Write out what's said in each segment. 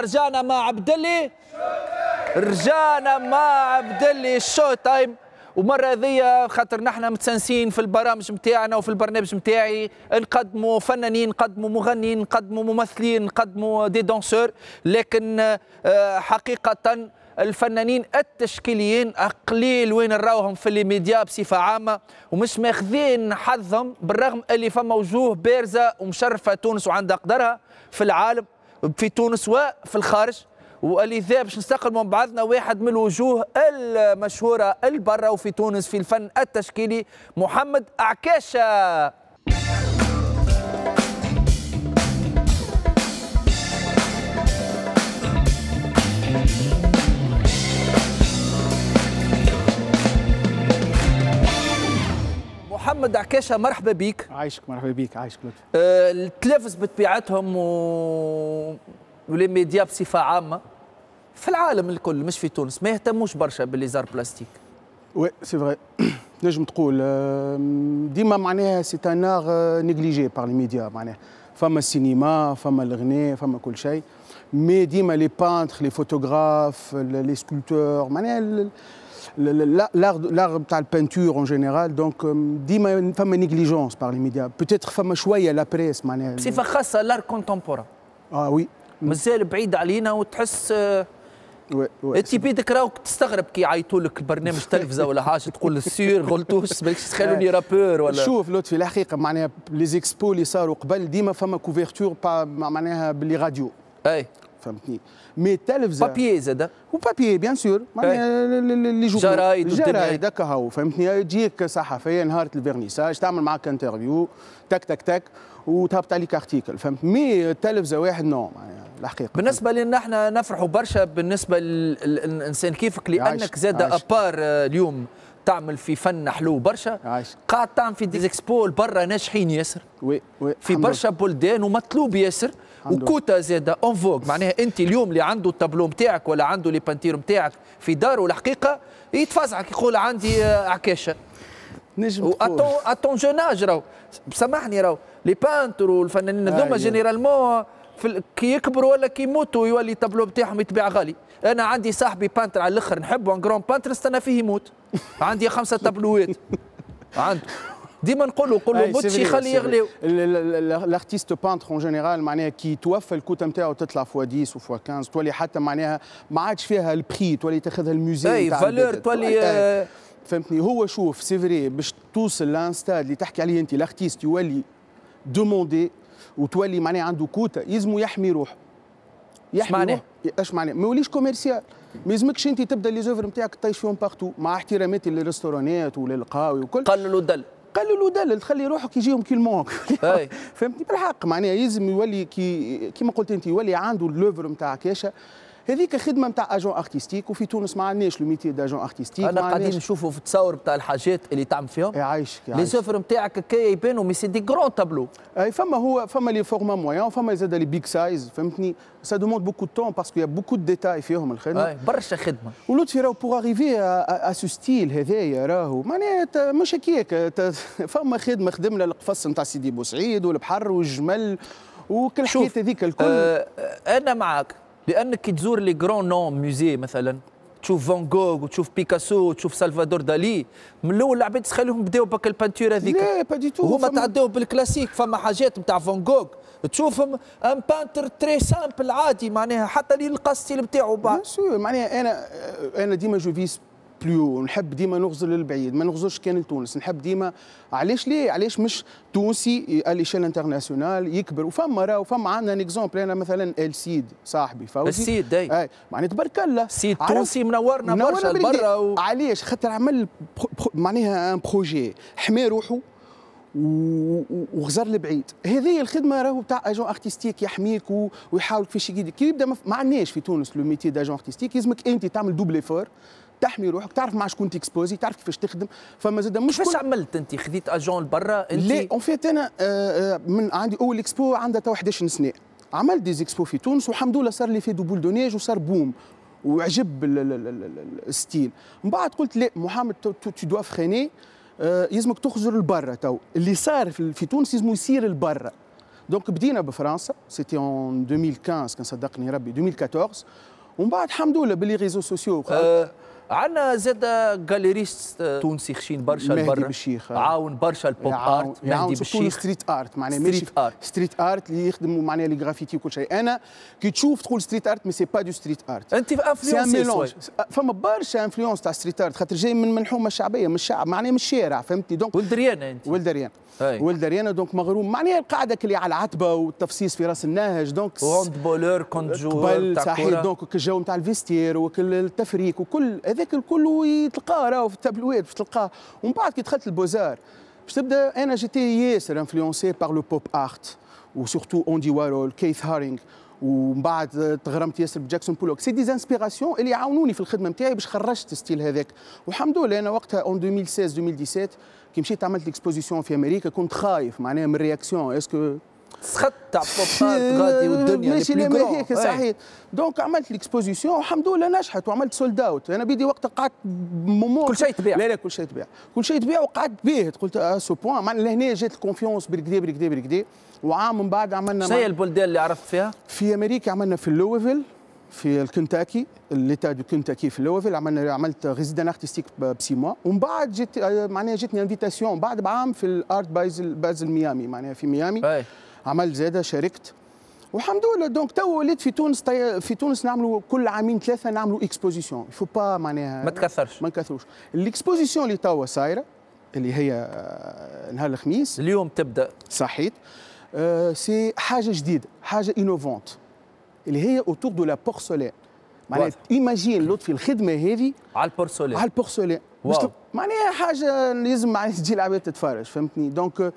رجعنا مع عبدلي، الشو تايم. ومره هذيا خاطر نحن متسنسين في البرامج نتاعنا وفي البرنامج نتاعي نقدموا فنانين، نقدموا مغنيين، نقدموا ممثلين، نقدموا دي دونسور، لكن حقيقه الفنانين التشكيليين قليل وين نراوهم في الميديا بصفه عامه، ومش ماخذين حظهم بالرغم اللي فما وجوه بارزه ومشرفه تونس وعندها قدرها في العالم، في تونس وفي الخارج، ولذا باش نستقبلوا من بعضنا واحد من الوجوه المشهوره البرا وفي تونس في الفن التشكيلي، محمد عكاشة. محمد عكاشة مرحبا بيك. عايشك، مرحبا بيك، عايشك لطفي. التلفز بطبيعتهم والميديا بصفه عامه في العالم الكل مش في تونس ما يهتموش برشا بالليزار بلاستيك. وي سي فغي، تنجم تقول ديما معناها سي ان ار نيجليجي باغ لي ميديا، معناها فما السينما، فما الغناء، فما كل شيء، مي ديما لي بانتخ، لي فوتوغراف، لي سكولتور، معناها l'art بتاع البانتور اون جينيرال، دونك ديما فما نيجليجونس باغ لي ميديا، بوتيتر فما شويه لا بريس معناها بصفه خاصه لار كونتمبوران. اه وي مازال بعيد علينا وتحس انت بيدك راوك تستغرب كي يعيطوا لك برنامج تلفزه ولا حاجه تقول السير غلطوش بالكش تخلوني رابور ولا. شوف لطفي الحقيقه معناها لي زيكسبو اللي صاروا قبل ديما فما كوفرتور معناها باللي راديو، اي فهمتني، مي التلفزه بابيي زاد وبابيي بيان سور معناها اللي جو جرايد والدنيا هكا هو فهمتني، تجيك صحفيه نهار الفيرنيساج تعمل معاك انترفيو تك تك تك وتهبط عليك ارتيكل فهمت، مي التلفزه واحد نوع معناها الحقيقه. بالنسبه لنا احنا نفرحوا برشا بالنسبه للانسان كيفك، لانك زاد ابار اليوم تعمل في فن حلو برشا، قاعد تعمل في ديزيكسبو برا ناجحين ياسر، وي وي في برشا بلدان ومطلوب ياسر، وكوتا زاده اون فوغ، معناها انت اليوم اللي عنده التابلو نتاعك ولا عنده لي بانتير نتاعك في داره الحقيقه يتفزعك يقول عندي عكاشه. نجم اتون جوناج راهو سامحني راهو لي بانتر والفنانين هذوما جينيرالمون كي يكبروا ولا كي يموتوا يولي التابلو نتاعهم يتباع غالي. انا عندي صاحبي بانتر على الاخر نحبه ان جرون بانتر، استنى فيه يموت، عندي 5 تابلوات عنده، ديما نقولوا موتش يخلي يغليو. الارتيست بانتر اون جينيرال معناها كي توفى الكوتا نتاعو تطلع فوا 10 وفوا 15، تولي حتى معناها ما عادش فيها البري، تولي تاخذها الموزي نتاع فالور تولي فهمتني. هو شوف سي فري باش توصل لانستاد اللي تحكي عليه انت الارتيست يولي دوموندي وتولي معناها عنده كوتا، يلزمو يحمي روحه. يحمي روحه اش معناها؟ ما يوليش كوميرسيال، ما يلزمكش انت تبدا لي زوفر نتاعك تطيش فيهم باغتو، مع احتراماتي للريستورانات وللقهاوي وكل. قللوا الدل، قللوا دلل، تخلي روحك يجيهم كي المونك فهمتني بالحق، معناها يلزم يولي كيما قلت انت يولي عنده اللوفر نتاع عكاشة، هذيك خدمه نتاع اجون ارتستيك، وفي تونس ما عندناش لو ميتي داجون ارتستيك. انا قاعدين نشوفوا في التصاور نتاع الحاجات اللي تعمل فيهم يعيشك لي زوفر نتاعك هكايا يبانوا، مي سي دي كرون تابلو، اي فما هو فما لي فورما مويان وفما زاد لي بيك سايز فهمتني، سا دوموند بوكو دو تون باسكو يا بوكو دو ديتاي فيهم الخدمه، اي برشا خدمه. ولطفي راهو بوغ اريفي اسو ستيل هذايا راهو معناها مش هكاك، فما خدمه، خدمنا القفص نتاع سيدي بوسعيد والبحر والجمل وكل الحكايات هذيك الكل. انا معاك، لانك كي تزور لي غران نون ميوزي مثلا تشوف فان غوغ وتشوف بيكاسو وتشوف سلفادور دالي، من الاول العباد تخليهم بداو بك البانتور هذيك، لا با دي تو، وهما تعداو بالكلاسيك. فما حاجات نتاع فان غوغ تشوفهم ان بانتر تري سامبل عادي معناها، حتى اللي يلقى الستيل نتاعو بعد معناها. انا ديما جو فيس بليو، نحب ديما نغزر للبعيد، ما نغزرش كان لتونس، نحب ديما علاش ليه؟ علاش مش تونسي اليشيل انترناسيونال يكبر؟ وفما راه وفما عندنا نيكزومبل، انا مثلا السيد صاحبي فوزي، السيد اي معناها تبارك الله سيد تونسي منورنا برشا برا علاش؟ خاطر عمل معناها ان بروجي حمى روحه وغزر لبعيد. هذه الخدمه راهو تاع اجون ارتستيك يحميك ويحاولك في شي كي يبدا ما عندناش في تونس لو ميتي داجون ارتستيك، لازمك انت تعمل دوبل ايفور، تحمي روحك، تعرف مع شكون تكسبوزي، تعرف كيفاش تخدم. فما زاد مش كيفاش عملت انت؟ خذيت اجون لبرا انت؟ لا اون فيت انا من عندي اول اكسبو عندها تو 11 سنه، عملت دي زيكسبو في تونس والحمد لله صار لي في دوبول دونيج وصار بوم وعجب الستيل. من بعد قلت لا محمد تو دوا فريني، يلزمك تخزر لبرا، تو اللي صار في تونس يلزمو يصير لبرا، دونك بدينا بفرنسا سيتي اون 2015 كان صدقني ربي 2014 ومن بعد الحمد لله باللي ريزو سوسيو عندنا زاد جاليريست تونسي خشين برشا لبرا عاون برشا البوب ارت مهدي بالشيخ ستريت ارت معناها ماشي ستريت ارت اللي يخدموا معناها لي غرافيتي وكل شيء. انا كي تشوف تقول ستريت ارت مي سي با دو ستريت ارت انت انفلونس فما برشا انفلونس تاع ستريت ارت خاطر جاي من الحومه الشعبيه من الشعب معناها من الشارع فهمتني دونك ولد ريانه انت ولد ريانه ولد ريانه دونك مغروم معناها القاعده اللي على العتبه والتفصيص في راس النهج دونك روند بولور كونت جوور صحيح دونك الجو نتاع الفيستير وكل التفريك وكل هذاك الكل يتلقاه راهو في التابلوات باش تلقاه. ومن بعد كي دخلت البوزار باش تبدا انا جيتي ياسر انفلونسي بار لو بوب ارت وسورتو اوندي وارول كيث هارينغ ومن بعد تغرمت ياسر بجاكسون بولوك سي دي انسبيراسيون اللي عاونوني في الخدمه نتاعي باش خرجت الستيل هذاك. والحمد لله انا وقتها اون 2016 2017 كي مشيت عملت اكسبوزيسيون في امريكا كنت خايف معناها من الرياكسيون اسكو سخط تاع بوب ارت غادي والدنيا ماشي هيك صحيح. دونك عملت ليكسبوزيسيون والحمد لله نجحت وعملت سولد اوت. انا بيدي وقت قعدت مومون كل شيء تبيع لا كل شيء تبيع كل شيء تبيع وقعدت باهت قلت سو بوان معناها لهنا جات الكونفيونس بالكدا بالكدا بالكدا. وعام من بعد عملنا شنو هي البلدان اللي عرفت فيها؟ في امريكا عملنا في لويفيل في الكنتاكي ليتا دو كنتاكي في لويفيل عملت ريزيدان ارتستيك بسي موا. ومن بعد جيت معناها جاتني انفيتاسيون بعد بعام في الارت بازل ميامي معناها في ميامي عمل زاده شاركت والحمد لله. دونك تو وليت في تونس في تونس نعملوا كل عامين ثلاثه نعملوا اكسبوزيسيون يفو با معناها ما تكثرش ما نكثروش. الاكسبوزيسيون اللي توا صايره اللي هي نهار الخميس اليوم تبدا صحيت سي حاجه جديده حاجه انوفونت اللي هي اوتور دو لا بورسولين معناها ايماجين لطفي الخدمه هذه على البورسولين على البورسولين معناها حاجه لازم معناها تجي العباد تتفرج فهمتني. دونك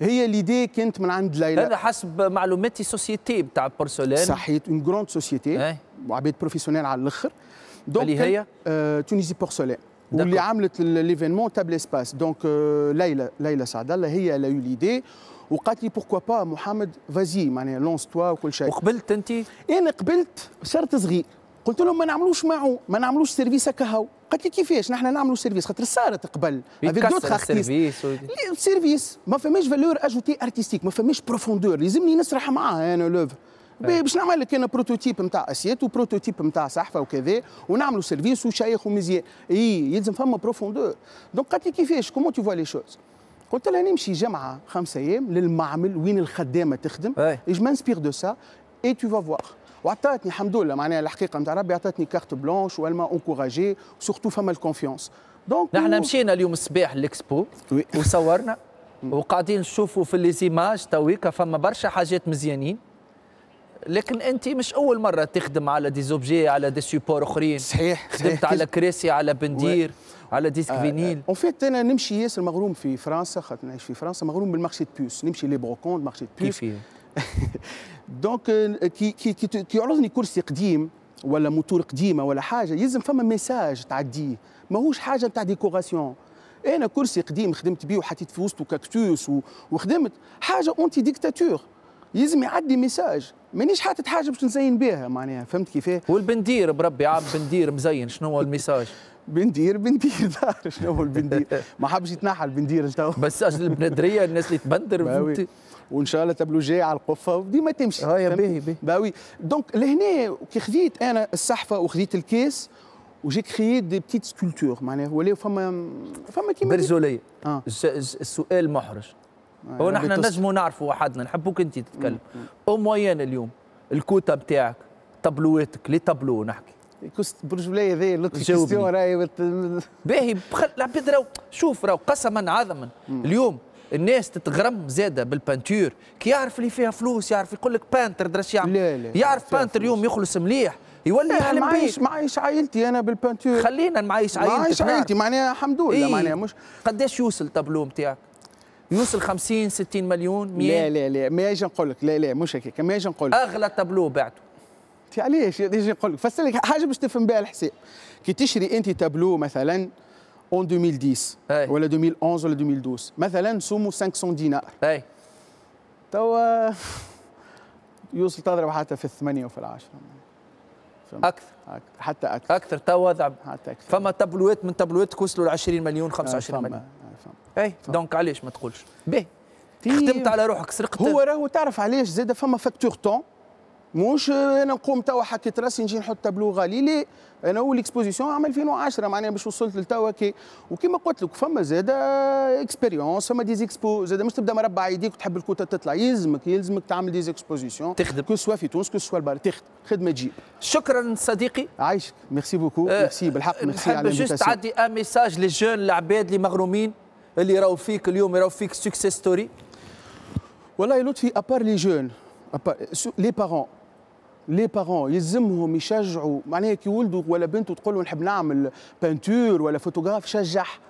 هي ليدي كانت من عند ليلى هذا حسب معلوماتي سوسيتي بتاع البورسولين صحيت اون كروند سوسيتي وعباد بروفيسيونيل على الاخر دونك اللي هي تونيزي بورسولين واللي عملت ليفينمون تابل اسباس. دونك ليلى سعد الله هي لا يو ليدي وقالت لي بوركوا با محمد فازي معناها لونس توا وكل شيء. وقبلت انت؟ انا قبلت شرط صغير قلت لهم ما نعملوش معه ما نعملوش سيرفيس هكا هو. قالت لي كيفاش نحن نعملوا سيرفيس خاطر صارت قبل افيك دوت ارتيست سيرفيس ما فماش فالور اجوتي ارتستيك ما فماش بروفوندور لازمني نسرح معاه انا لوف باش نعمل لك انا بروتوتيب نتاع اسيات وبروتوتيب نتاع صحفه وكذا ونعملوا سيرفيس وشيخ ومزيان اي يلزم فما بروفوندور. دونك قالت لي كيفاش كومون تو فوا لي شوز قلت لها نمشي جمعه 5 ايام للمعمل وين الخدامه تخدم اي جو مانسبير دو سا اي تو فوا فوار. وعطاتني الحمد لله معناها الحقيقه نتاع ربي عطاتني كارت بلونش والما انكوراجي سورتو فما الكونفيونس. دونك نحن مشينا اليوم الصباح للاكسبو وصورنا وقاعدين نشوفوا في ليزيماج تويكا فما برشا حاجات مزيانين لكن انت مش اول مره تخدم على دي زوبجي على دي سوبور اخرين صحيح خدمت على كراسي على بندير على ديسك فينيل. اون فيت انا نمشي ياسر مغروم في فرنسا خاطر نعيش في فرنسا مغروم بالمارشي بيوس نمشي لي بروكوند مارشي بيوس كيفيه دونك كي كي كي يعرضني كرسي قديم ولا موتور قديمه ولا حاجه يلزم فما ميساج تعديه ماهوش حاجه نتاع ديكوراسيون. انا كرسي قديم خدمت بيه وحطيت في وسطه كاكتوس وخدمت حاجه اونتي ديكتاتور يلزم يعدي ميساج مانيش حاطط حاجه باش نزين بها معناها فهمت كيفاه. والبندير بربي عام بندير مزين شنو هو الميساج؟ بندير دار شنو هو البندير ما حبش يتنحى البندير لتوا بس اجل البندريه الناس اللي تبندر فهمتي وان شاء الله تبلو جاي على القفه وديما تمشي اه يا باهي باهي. دونك لهنا كي خذيت انا الصحفه وخذيت الكاس وجي كريي دي بتيت سكولتور معناها ولاو فما كيما برزوليه السؤال محرج هو نحن نجموا نعرفوا وحدنا نحبوك انت تتكلم او موين اليوم الكوتا بتاعك طبلواتك لي طابلو نحكي كست برجوليه ذي لطفي كيستيون راهي باهي العباد راهو شوف راهو قسما عظما اليوم الناس تتغرم زاده بالبانتور كي يعرف اللي فيها فلوس يعرف يقول لك بانتر درش يعمل لا يعرف بانتر يوم يخلص مليح يولي يحلم معايش عائلتي انا بالبانتور خلينا معايش عائلتي معناها الحمد لله معناها مش قداش يوصل طابلو نتاعك؟ يوصل 50 60 مليون 100 لا ما اجي نقول لك لا مش هكاك ما اجي نقول لك اغلى طابلو بعته علاش نجي نقول لك فسر لك حاجه باش تفهم بها الحساب. كي تشري انت تابلو مثلا اون 2010 ولا 2011 ولا 2012 مثلا سمو 500 دينار اي توا يوصل تضرب حتى في 8 وفي 10 اكثر حتى اكثر توا ضرب حتى اكثر فما تابلوات من تابلواتك وصلوا ل 20 مليون 25 مليون اي دونك علاش ما تقولش باهي خدمت على روحك سرقت. هو راهو تعرف علاش زاد فما فاكتور طون، موش انا نقوم توا حكيت راسي نجي نحط تابلو غالي، لي انا اول اكسبوزيسيون عام 2010 معناها باش وصلت لتوا كي. وكيما قلت لك فما زاد اكسبيريونس، فما ديزيكسبو زاد، مش تبدا مربع يديك وتحب الكوتا تطلع، يلزمك تعمل ديزيكسبوزيسيون تخدم كو سوا في تونس كو سوا البار، تخدم خدمه تجيب. شكرا صديقي، عايشك، ميرسي بوكو، ميرسي بالحق، ميرسي على الانفيتاسيون. نحب جوست تعدي ان ميساج للجون العباد اللي مغرومين اللي راهو فيك اليوم، راهو فيك سكسيس ستوري. والله لطفي ابار لي جون لي بارون، لي بارون يلزمهم يشجعوا معناها كي ولدوا ولا بنتوا تقول له نحب نعمل بانتور ولا فوتوغراف شجح.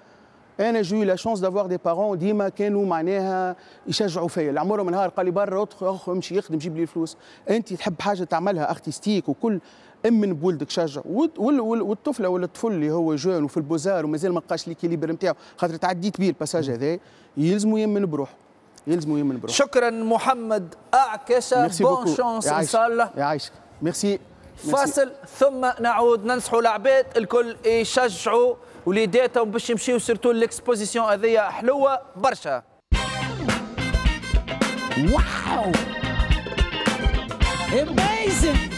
انا جوي لا شونس دافوار دي بارون ديما كانوا معناها يشجعوا فيا، اللي عمرهم نهار قال لي برا اخ امشي يخدم جيب لي الفلوس، انت تحب حاجه تعملها ارتستيك وكل امن بولدك شجع. والطفله ولا الطفل اللي هو جون وفي البوزار ومازال ما لقاش ليكيليبر نتاعو، خاطر تعديت بيه الباساج هذا، يلزموا يمن بروحه، يلزموا يمن بروحه. شكرا محمد عكاشة، بون شونس ان شاء الله. يعيشك، ميرسي. فاصل ثم نعود. ننصحوا العباد الكل يشجعوا وليداتهم باش يمشيوا، سيرتو ليكسبوزيسيون هذيا حلوه برشا. واو اميزين.